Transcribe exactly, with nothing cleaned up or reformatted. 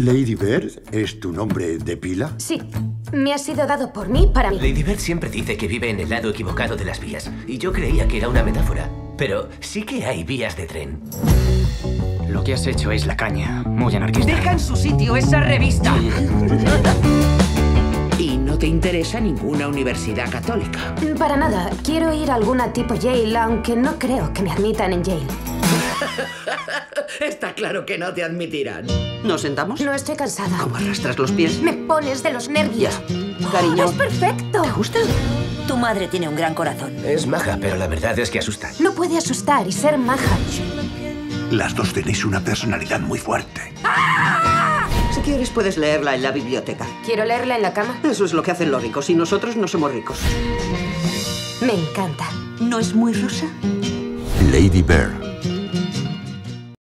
¿Lady Bird es tu nombre de pila? Sí, me ha sido dado por mí para mí. Lady Bird siempre dice que vive en el lado equivocado de las vías, y yo creía que era una metáfora, pero sí que hay vías de tren. Lo que has hecho es la caña, muy anarquista. ¡Deja en su sitio esa revista! ¿Y no te interesa ninguna universidad católica? Para nada. Quiero ir a alguna tipo Yale, aunque no creo que me admitan en Yale. Está claro que no te admitirán. ¿Nos sentamos? No, estoy cansada. ¿Cómo arrastras los pies? Me pones de los nervios. Cariño. ¡Es perfecto! ¿Te gusta? Tu madre tiene un gran corazón. Es maja, pero la verdad es que asusta. No puede asustar y ser maja. Las dos tenéis una personalidad muy fuerte. ¡Ah! Si quieres, puedes leerla en la biblioteca. ¿Quiero leerla en la cama? Eso es lo que hacen los ricos y nosotros no somos ricos. Me encanta. ¿No es muy rosa? Lady Bird.